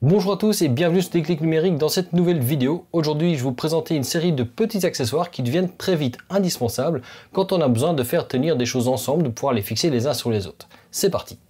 Bonjour à tous et bienvenue sur Déclic Numérique. Dans cette nouvelle vidéo, aujourd'hui je vais vous présenter une série de petits accessoires qui deviennent très vite indispensables quand on a besoin de faire tenir des choses ensemble, de pouvoir les fixer les uns sur les autres. C'est parti!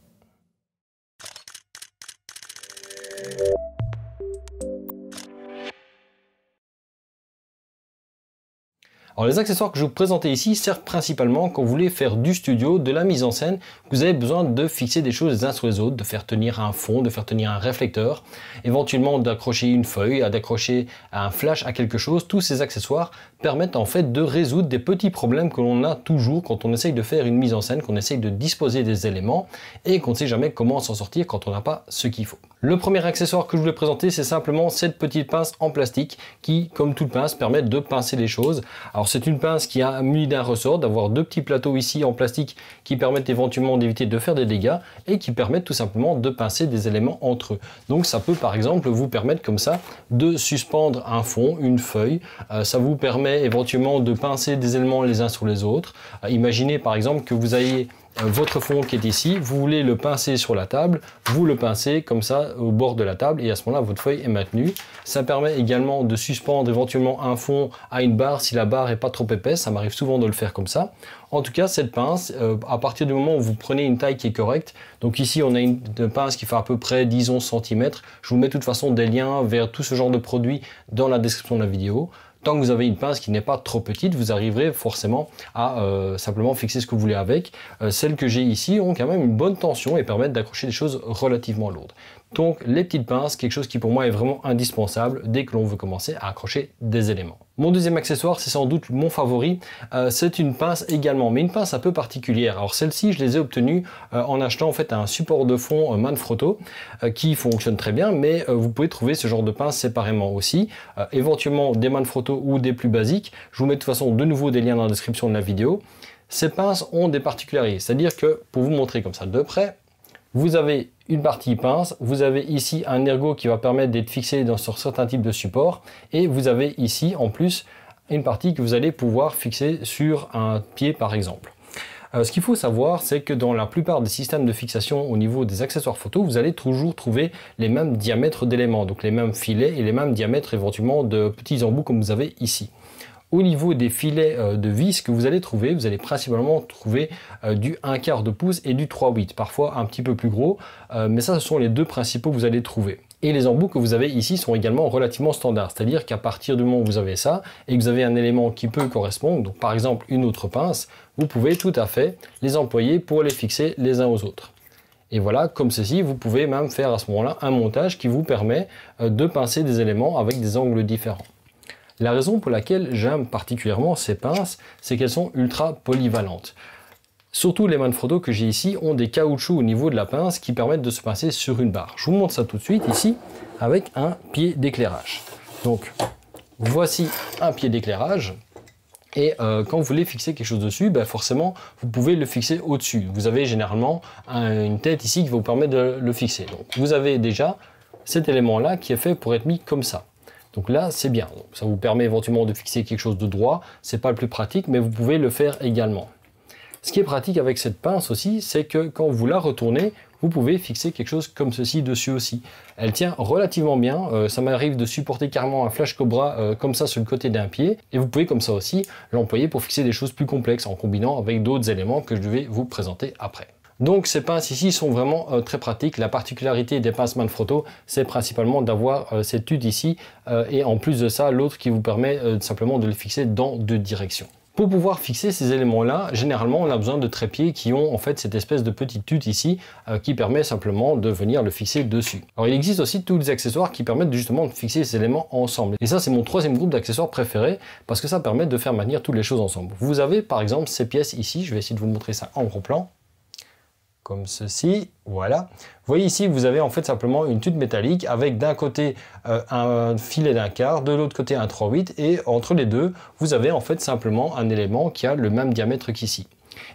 Alors les accessoires que je vais vous présenter ici servent principalement quand vous voulez faire du studio, de la mise en scène, que vous avez besoin de fixer des choses les uns sur les autres, de faire tenir un fond, de faire tenir un réflecteur, éventuellement d'accrocher une feuille, d'accrocher un flash à quelque chose. Tous ces accessoires permettent en fait de résoudre des petits problèmes que l'on a toujours quand on essaye de faire une mise en scène, qu'on essaye de disposer des éléments et qu'on ne sait jamais comment s'en sortir quand on n'a pas ce qu'il faut. Le premier accessoire que je voulais présenter, c'est simplement cette petite pince en plastique qui, comme toute pince, permet de pincer les choses. Alors c'est une pince qui a munie d'un ressort, d'avoir deux petits plateaux ici en plastique qui permettent éventuellement d'éviter de faire des dégâts et qui permettent tout simplement de pincer des éléments entre eux. Donc ça peut par exemple vous permettre comme ça de suspendre un fond, une feuille. Ça vous permet éventuellement de pincer des éléments les uns sur les autres. Imaginez par exemple que vous ayez votre fond qui est ici, vous voulez le pincer sur la table, vous le pincez comme ça au bord de la table et à ce moment-là votre feuille est maintenue. Ça permet également de suspendre éventuellement un fond à une barre si la barre est pas trop épaisse, ça m'arrive souvent de le faire comme ça. En tout cas cette pince, à partir du moment où vous prenez une taille qui est correcte, donc ici on a une pince qui fait à peu près 10-11 cm, je vous mets de toute façon des liens vers tout ce genre de produits dans la description de la vidéo. Tant que vous avez une pince qui n'est pas trop petite, vous arriverez forcément à simplement fixer ce que vous voulez avec. Celles que j'ai ici ont quand même une bonne tension et permettent d'accrocher des choses relativement lourdes. Donc les petites pinces, quelque chose qui pour moi est vraiment indispensable dès que l'on veut commencer à accrocher des éléments. Mon deuxième accessoire, c'est sans doute mon favori, c'est une pince également, mais une pince un peu particulière. Alors celle-ci, je les ai obtenues en achetant en fait un support de fond Manfrotto qui fonctionne très bien, mais vous pouvez trouver ce genre de pince séparément aussi, éventuellement des Manfrotto ou des plus basiques. Je vous mets de toute façon de nouveau des liens dans la description de la vidéo. Ces pinces ont des particularités, c'est-à-dire que pour vous montrer comme ça de près, vous avez une partie pince, vous avez ici un ergot qui va permettre d'être fixé sur certains types de supports et vous avez ici en plus une partie que vous allez pouvoir fixer sur un pied par exemple. Ce qu'il faut savoir, c'est que dans la plupart des systèmes de fixation au niveau des accessoires photo, vous allez toujours trouver les mêmes diamètres d'éléments, donc les mêmes filets et les mêmes diamètres éventuellement de petits embouts comme vous avez ici. Au niveau des filets de vis que vous allez trouver, vous allez principalement trouver du 1/4 de pouce et du 3/8, parfois un petit peu plus gros, mais ça ce sont les deux principaux que vous allez trouver. Et les embouts que vous avez ici sont également relativement standards, c'est-à-dire qu'à partir du moment où vous avez ça et que vous avez un élément qui peut correspondre, donc par exemple une autre pince, vous pouvez tout à fait les employer pour les fixer les uns aux autres. Et voilà, comme ceci, vous pouvez même faire à ce moment-là un montage qui vous permet de pincer des éléments avec des angles différents. La raison pour laquelle j'aime particulièrement ces pinces, c'est qu'elles sont ultra polyvalentes. Surtout les Manfrotto que j'ai ici ont des caoutchoucs au niveau de la pince qui permettent de se pincer sur une barre. Je vous montre ça tout de suite ici avec un pied d'éclairage. Donc voici un pied d'éclairage. Et quand vous voulez fixer quelque chose dessus, ben forcément, vous pouvez le fixer au-dessus. Vous avez généralement une tête ici qui va vous permettre de le fixer. Donc vous avez déjà cet élément-là qui est fait pour être mis comme ça. Donc là, c'est bien. Donc, ça vous permet éventuellement de fixer quelque chose de droit. C'est pas le plus pratique, mais vous pouvez le faire également. Ce qui est pratique avec cette pince aussi, c'est que quand vous la retournez, vous pouvez fixer quelque chose comme ceci dessus aussi. Elle tient relativement bien. Ça m'arrive de supporter carrément un flash cobra comme ça sur le côté d'un pied. Et vous pouvez comme ça aussi l'employer pour fixer des choses plus complexes en combinant avec d'autres éléments que je vais vous présenter après. Donc ces pinces ici sont vraiment très pratiques. La particularité des pinces Manfrotto, c'est principalement d'avoir cette hutte ici et en plus de ça, l'autre qui vous permet simplement de les fixer dans deux directions. Pour pouvoir fixer ces éléments-là, généralement on a besoin de trépieds qui ont en fait cette espèce de petite hutte ici qui permet simplement de venir le fixer dessus. Alors il existe aussi tous les accessoires qui permettent justement de fixer ces éléments ensemble. Et ça c'est mon troisième groupe d'accessoires préféré parce que ça permet de faire maintenir toutes les choses ensemble. Vous avez par exemple ces pièces ici, je vais essayer de vous montrer ça en gros plan. Comme ceci, voilà. Vous voyez ici, vous avez en fait simplement une tube métallique avec d'un côté un filet d'1/4, de l'autre côté un 3/8 et entre les deux, vous avez en fait simplement un élément qui a le même diamètre qu'ici.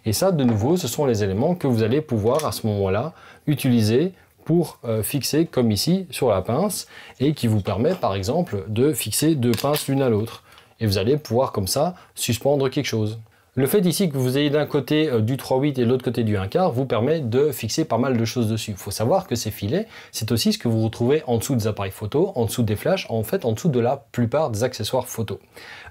Et ça, de nouveau, ce sont les éléments que vous allez pouvoir à ce moment-là utiliser pour fixer comme ici sur la pince et qui vous permet par exemple de fixer deux pinces l'une à l'autre. Et vous allez pouvoir comme ça suspendre quelque chose. Le fait ici que vous ayez d'un côté du 3/8 et de l'autre côté du 1/4 vous permet de fixer pas mal de choses dessus. Il faut savoir que ces filets, c'est aussi ce que vous retrouvez en dessous des appareils photo, en dessous des flashs, en fait en dessous de la plupart des accessoires photo.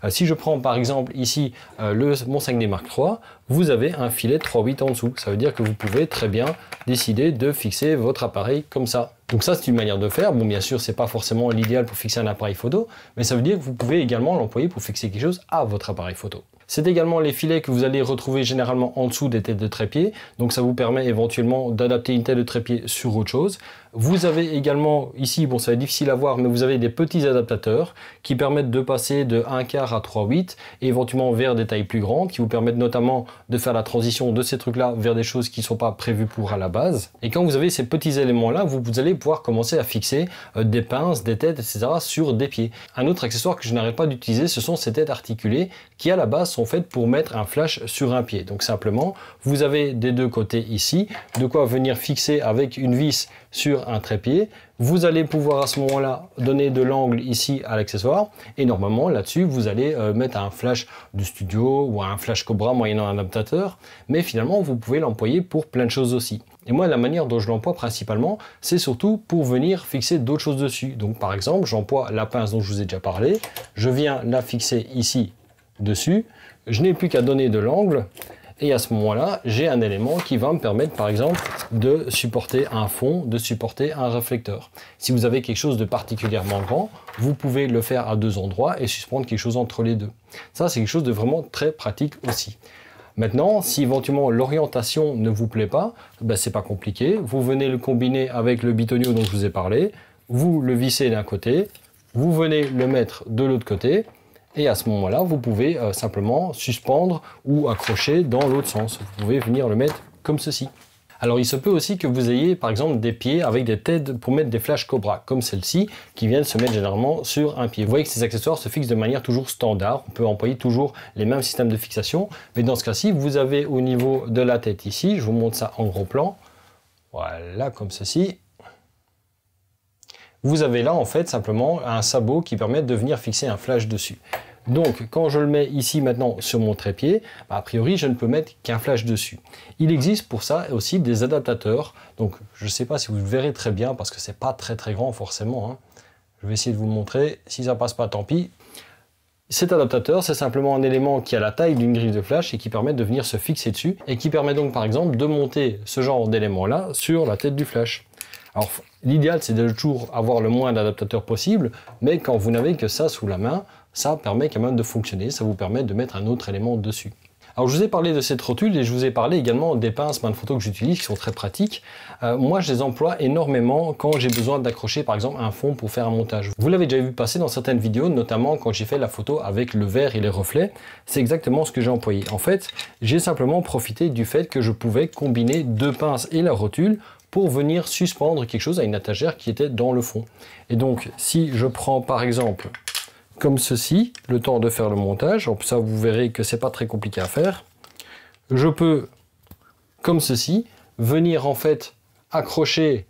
Si je prends par exemple ici mon 5D Mark III, vous avez un filet 3/8 en dessous. Ça veut dire que vous pouvez très bien décider de fixer votre appareil comme ça. Donc ça, c'est une manière de faire. Bon, bien sûr, c'est pas forcément l'idéal pour fixer un appareil photo, mais ça veut dire que vous pouvez également l'employer pour fixer quelque chose à votre appareil photo. C'est également les filets que vous allez retrouver généralement en dessous des têtes de trépied, donc ça vous permet éventuellement d'adapter une tête de trépied sur autre chose. Vous avez également ici, bon ça va être difficile à voir, mais vous avez des petits adaptateurs qui permettent de passer de 1/4 à 3/8 et éventuellement vers des tailles plus grandes, qui vous permettent notamment de faire la transition de ces trucs-là vers des choses qui ne sont pas prévues pour à la base. Et quand vous avez ces petits éléments-là, vous allez pouvoir commencer à fixer des pinces, des têtes, etc. sur des pieds. Un autre accessoire que je n'arrête pas d'utiliser, ce sont ces têtes articulées qui à la base sont faites pour mettre un flash sur un pied. Donc simplement, vous avez des deux côtés ici, de quoi venir fixer avec une vis sur un trépied. Vous allez pouvoir à ce moment-là donner de l'angle ici à l'accessoire et normalement là-dessus vous allez mettre un flash du studio ou un flash Cobra moyennant un adaptateur, mais finalement vous pouvez l'employer pour plein de choses aussi. Et moi la manière dont je l'emploie principalement, c'est surtout pour venir fixer d'autres choses dessus. Donc par exemple, j'emploie la pince dont je vous ai déjà parlé, je viens la fixer ici dessus, je n'ai plus qu'à donner de l'angle et à ce moment-là, j'ai un élément qui va me permettre, par exemple, de supporter un fond, de supporter un réflecteur. Si vous avez quelque chose de particulièrement grand, vous pouvez le faire à deux endroits et suspendre quelque chose entre les deux. Ça, c'est quelque chose de vraiment très pratique aussi. Maintenant, si éventuellement l'orientation ne vous plaît pas, ben, c'est pas compliqué. Vous venez le combiner avec le bitonio dont je vous ai parlé, vous le vissez d'un côté, vous venez le mettre de l'autre côté. Et à ce moment-là, vous pouvez simplement suspendre ou accrocher dans l'autre sens. Vous pouvez venir le mettre comme ceci. Alors il se peut aussi que vous ayez par exemple des pieds avec des têtes pour mettre des flashs Cobra, comme celle-ci, qui viennent se mettre généralement sur un pied. Vous voyez que ces accessoires se fixent de manière toujours standard, on peut employer toujours les mêmes systèmes de fixation, mais dans ce cas-ci, vous avez au niveau de la tête ici, je vous montre ça en gros plan, voilà, comme ceci. Vous avez là en fait simplement un sabot qui permet de venir fixer un flash dessus. Donc quand je le mets ici maintenant sur mon trépied, a priori je ne peux mettre qu'un flash dessus. Il existe pour ça aussi des adaptateurs, donc je ne sais pas si vous le verrez très bien parce que c'est pas très grand forcément, hein. Je vais essayer de vous le montrer, si ça passe pas tant pis. Cet adaptateur, c'est simplement un élément qui a la taille d'une griffe de flash et qui permet de venir se fixer dessus et qui permet donc par exemple de monter ce genre d'élément là sur la tête du flash. Alors l'idéal c'est de toujours avoir le moins d'adaptateurs possible, mais quand vous n'avez que ça sous la main, ça permet quand même de fonctionner, ça vous permet de mettre un autre élément dessus. Alors je vous ai parlé de cette rotule et je vous ai parlé également des pinces Manfrotto que j'utilise qui sont très pratiques. Moi je les emploie énormément quand j'ai besoin d'accrocher par exemple un fond pour faire un montage. Vous l'avez déjà vu passer dans certaines vidéos, notamment quand j'ai fait la photo avec le verre et les reflets. C'est exactement ce que j'ai employé. En fait, j'ai simplement profité du fait que je pouvais combiner deux pinces et la rotule pour venir suspendre quelque chose à une étagère qui était dans le fond. Et donc si je prends par exemple comme ceci, le temps de faire le montage, ça vous verrez que c'est pas très compliqué à faire, je peux comme ceci venir en fait accrocher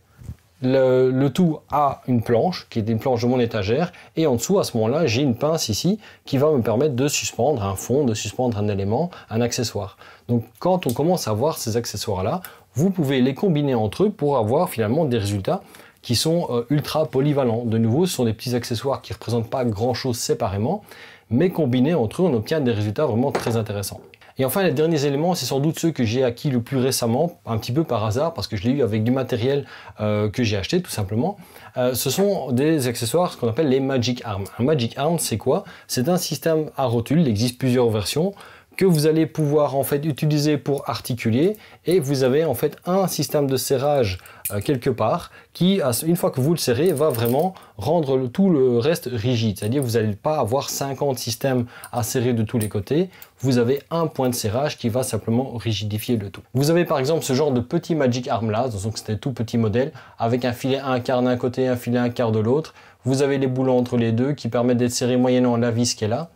le tout à une planche qui est une planche de mon étagère et en dessous à ce moment là j'ai une pince ici qui va me permettre de suspendre un fond, de suspendre un élément, un accessoire. Donc quand on commence à voir ces accessoires là, vous pouvez les combiner entre eux pour avoir finalement des résultats qui sont ultra polyvalents. De nouveau, ce sont des petits accessoires qui ne représentent pas grand chose séparément, mais combinés entre eux, on obtient des résultats vraiment très intéressants. Et enfin, les derniers éléments, c'est sans doute ceux que j'ai acquis le plus récemment, un petit peu par hasard, parce que je l'ai eu avec du matériel que j'ai acheté tout simplement. Ce sont des accessoires, ce qu'on appelle les Magic Arm. Un Magic Arm, c'est quoi? C'est un système à rotule, il existe plusieurs versions, que vous allez pouvoir en fait utiliser pour articuler et vous avez en fait un système de serrage quelque part qui, une fois que vous le serrez, va vraiment rendre tout le reste rigide. C'est-à-dire que vous n'allez pas avoir 50 systèmes à serrer de tous les côtés. Vous avez un point de serrage qui va simplement rigidifier le tout. Vous avez par exemple ce genre de petit Magic Arm là, donc c'était tout petit modèle, avec un filet 1/4 d'un côté, un filet 1/4 de l'autre. Vous avez les boulons entre les deux qui permettent d'être serrés moyennant la vis qui est là.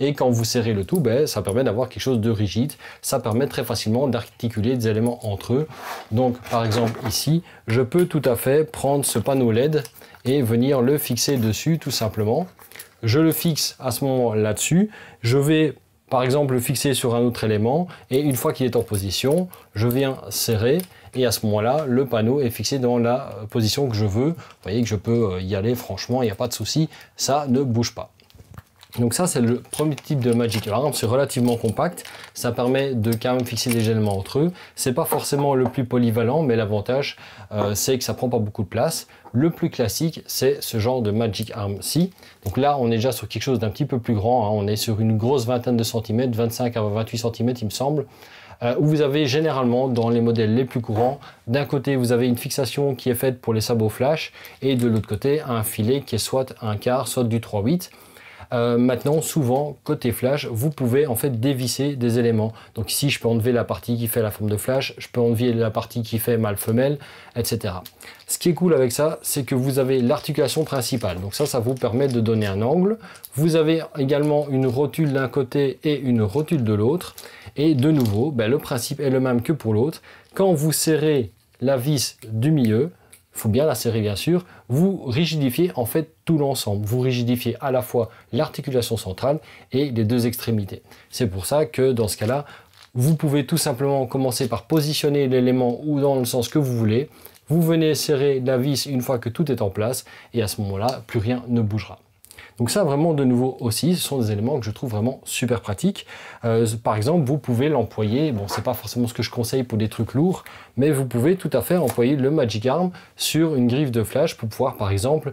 Et quand vous serrez le tout, ben, ça permet d'avoir quelque chose de rigide. Ça permet très facilement d'articuler des éléments entre eux. Donc par exemple ici, je peux tout à fait prendre ce panneau LED et venir le fixer dessus tout simplement. Je le fixe à ce moment là-dessus. Je vais par exemple le fixer sur un autre élément, et une fois qu'il est en position, je viens serrer, et à ce moment-là, le panneau est fixé dans la position que je veux. Vous voyez que je peux y aller franchement, il n'y a pas de souci, ça ne bouge pas. Donc ça, c'est le premier type de Magic Arm, c'est relativement compact, ça permet de quand même fixer des éléments entre eux. C'est pas forcément le plus polyvalent, mais l'avantage, c'est que ça prend pas beaucoup de place. Le plus classique, c'est ce genre de Magic Arm-ci. Donc là, on est déjà sur quelque chose d'un petit peu plus grand, hein. On est sur une grosse vingtaine de centimètres, 25 à 28 centimètres, il me semble. Où vous avez généralement dans les modèles les plus courants, d'un côté vous avez une fixation qui est faite pour les sabots flash et de l'autre côté un filet qui est soit un quart, soit du 3/8. Maintenant souvent côté flash vous pouvez en fait dévisser des éléments, donc ici je peux enlever la partie qui fait la forme de flash, je peux enlever la partie qui fait mâle femelle, etc. Ce qui est cool avec ça, c'est que vous avez l'articulation principale, donc ça vous permet de donner un angle. Vous avez également une rotule d'un côté et une rotule de l'autre, et de nouveau le principe est le même que pour l'autre. Quand vous serrez la vis du milieu, il faut bien la serrer bien sûr, vous rigidifiez en fait tout l'ensemble. Vous rigidifiez à la fois l'articulation centrale et les deux extrémités. C'est pour ça que dans ce cas-là, vous pouvez tout simplement commencer par positionner l'élément ou dans le sens que vous voulez. Vous venez serrer la vis une fois que tout est en place et à ce moment-là, plus rien ne bougera. Donc ça vraiment de nouveau aussi, ce sont des éléments que je trouve vraiment super pratiques. Par exemple, vous pouvez l'employer, bon c'est pas forcément ce que je conseille pour des trucs lourds, mais vous pouvez tout à fait employer le Magic Arm sur une griffe de flash pour pouvoir par exemple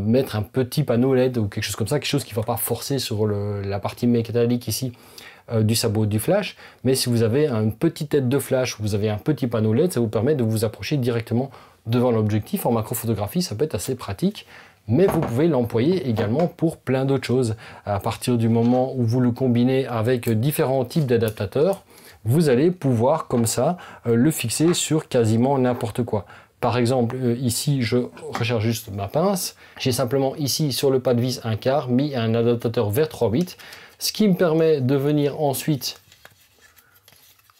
mettre un petit panneau LED ou quelque chose comme ça, quelque chose qui ne va pas forcer sur la partie métallique ici du sabot du flash. Mais si vous avez une petite tête de flash, vous avez un petit panneau LED, ça vous permet de vous approcher directement devant l'objectif. En macrophotographie, ça peut être assez pratique. Mais vous pouvez l'employer également pour plein d'autres choses. À partir du moment où vous le combinez avec différents types d'adaptateurs, vous allez pouvoir comme ça le fixer sur quasiment n'importe quoi. Par exemple, ici, je recherche juste ma pince. J'ai simplement ici, sur le pas de vis, un quart, mis un adaptateur vers 3/8, ce qui me permet de venir ensuite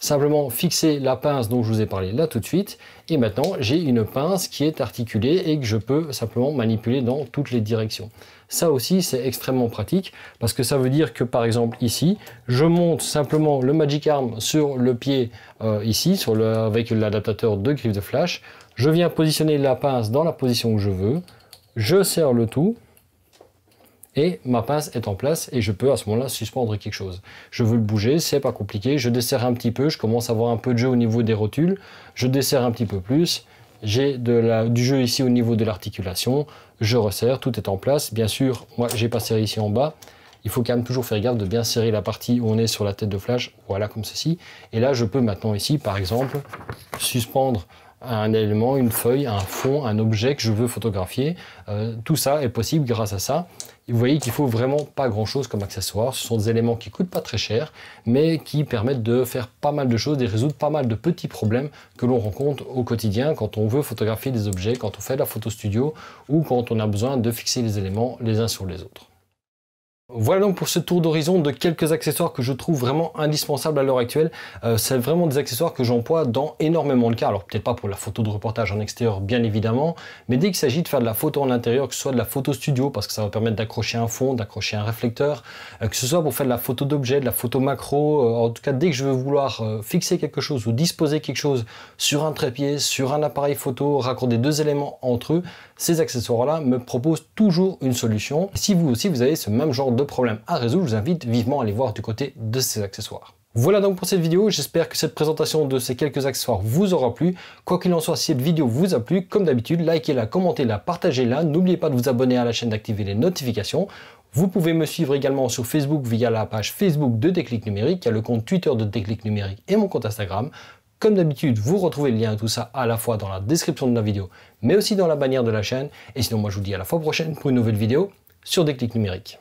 simplement fixer la pince dont je vous ai parlé là tout de suite, et maintenant j'ai une pince qui est articulée et que je peux simplement manipuler dans toutes les directions. Ça aussi c'est extrêmement pratique parce que ça veut dire que par exemple ici, je monte simplement le Magic Arm sur le pied ici, avec l'adaptateur de griffe de flash, je viens positionner la pince dans la position que je veux, je serre le tout, et ma pince est en place et je peux à ce moment-là suspendre quelque chose. Je veux le bouger, c'est pas compliqué, je desserre un petit peu, je commence à avoir un peu de jeu au niveau des rotules, je desserre un petit peu plus, j'ai du jeu ici au niveau de l'articulation, je resserre, tout est en place. Bien sûr, moi j'ai pas serré ici en bas, il faut quand même toujours faire gaffe de bien serrer la partie où on est sur la tête de flash, voilà comme ceci. Et là je peux maintenant ici par exemple suspendre un élément, une feuille, un fond, un objet que je veux photographier. Tout ça est possible grâce à ça. Vous voyez qu'il faut vraiment pas grand chose comme accessoire. Ce sont des éléments qui coûtent pas très cher, mais qui permettent de faire pas mal de choses, de résoudre pas mal de petits problèmes que l'on rencontre au quotidien quand on veut photographier des objets, quand on fait de la photo studio ou quand on a besoin de fixer les éléments les uns sur les autres. Voilà donc pour ce tour d'horizon de quelques accessoires que je trouve vraiment indispensables à l'heure actuelle. C'est vraiment des accessoires que j'emploie dans énormément de cas. Alors peut-être pas pour la photo de reportage en extérieur bien évidemment, mais dès qu'il s'agit de faire de la photo en intérieur, que ce soit de la photo studio parce que ça va permettre d'accrocher un fond, d'accrocher un réflecteur, que ce soit pour faire de la photo d'objet, de la photo macro, en tout cas dès que je veux vouloir fixer quelque chose ou disposer quelque chose sur un trépied, sur un appareil photo, raccorder deux éléments entre eux, ces accessoires-là me proposent toujours une solution. Si vous aussi vous avez ce même genre de problèmes à résoudre, je vous invite vivement à aller voir du côté de ces accessoires. Voilà donc pour cette vidéo, j'espère que cette présentation de ces quelques accessoires vous aura plu. Quoi qu'il en soit, si cette vidéo vous a plu, comme d'habitude, likez-la, commentez-la, partagez-la, n'oubliez pas de vous abonner à la chaîne, d'activer les notifications. Vous pouvez me suivre également sur Facebook via la page Facebook de Déclic Numérique, il y a le compte Twitter de Déclic Numérique et mon compte Instagram. Comme d'habitude, vous retrouvez le lien à tout ça à la fois dans la description de la vidéo, mais aussi dans la bannière de la chaîne. Et sinon, moi je vous dis à la fois prochaine pour une nouvelle vidéo sur Déclic Numérique.